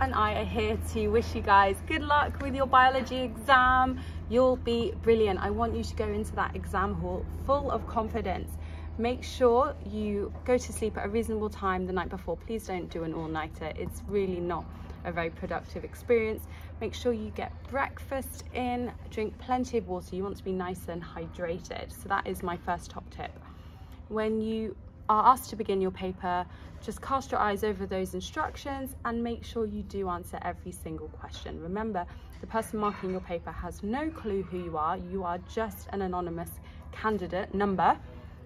and I are here to wish you guys good luck with your biology exam. You'll be brilliant. I want you to go into that exam hall full of confidence. Make sure you go to sleep at a reasonable time the night before. Please don't do an all-nighter. It's really not a very productive experience. Make sure you get breakfast in, drink plenty of water. You want to be nice and hydrated. So that is my first top tip. When you are asked to begin your paper, just cast your eyes over those instructions and make sure you do answer every single question. Remember, the person marking your paper has no clue who you are. You are just an anonymous candidate number.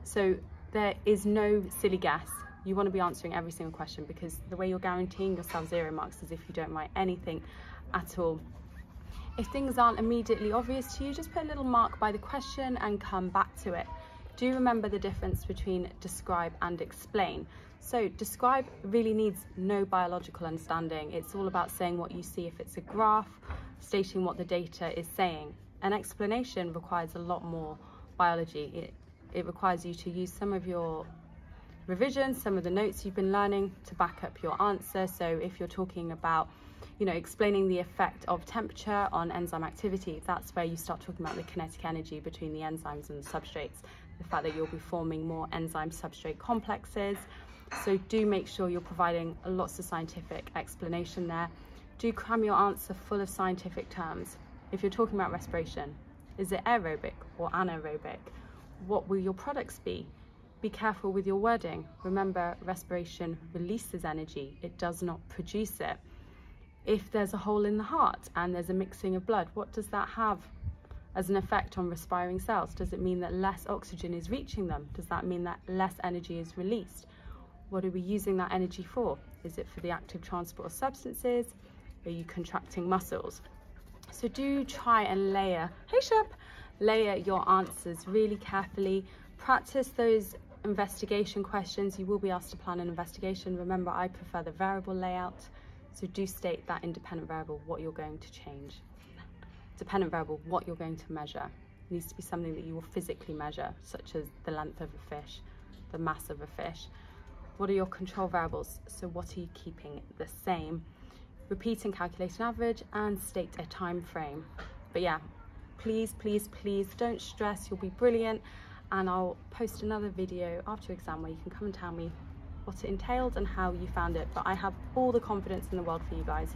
So there is no silly guess. You want to be answering every single question, because the way you're guaranteeing yourself 0 marks is if you don't write anything at all. If things aren't immediately obvious to you, just put a little mark by the question and come back to it. Do remember the difference between describe and explain. So describe really needs no biological understanding. It's all about saying what you see if it's a graph, stating what the data is saying. An explanation requires a lot more biology. It requires you to use some of your revision, some of the notes you've been learning to back up your answer. So if you're talking about, explaining the effect of temperature on enzyme activity, that's where you start talking about the kinetic energy between the enzymes and the substrates. The fact that you'll be forming more enzyme substrate complexes. So do make sure you're providing lots of scientific explanation there. Do cram your answer full of scientific terms. If you're talking about respiration, is it aerobic or anaerobic? What will your products be? Be careful with your wording. Remember, respiration releases energy. It does not produce it. If there's a hole in the heart and there's a mixing of blood, what does that have as an effect on respiring cells? Does it mean that less oxygen is reaching them? Does that mean that less energy is released? What are we using that energy for? Is it for the active transport of substances? Are you contracting muscles? So do try and layer your answers really carefully. Practice those investigation questions. You will be asked to plan an investigation. Remember, I prefer the variable layout. So do state that independent variable, what you're going to change. Dependent variable, what you're going to measure. It needs to be something that you will physically measure, such as the length of a fish, the mass of a fish. What are your control variables? So what are you keeping the same? Repeat and calculate an average and state a time frame. But yeah, please, please, please don't stress. You'll be brilliant. And I'll post another video after exam where you can come and tell me what it entailed and how you found it. But I have all the confidence in the world for you guys.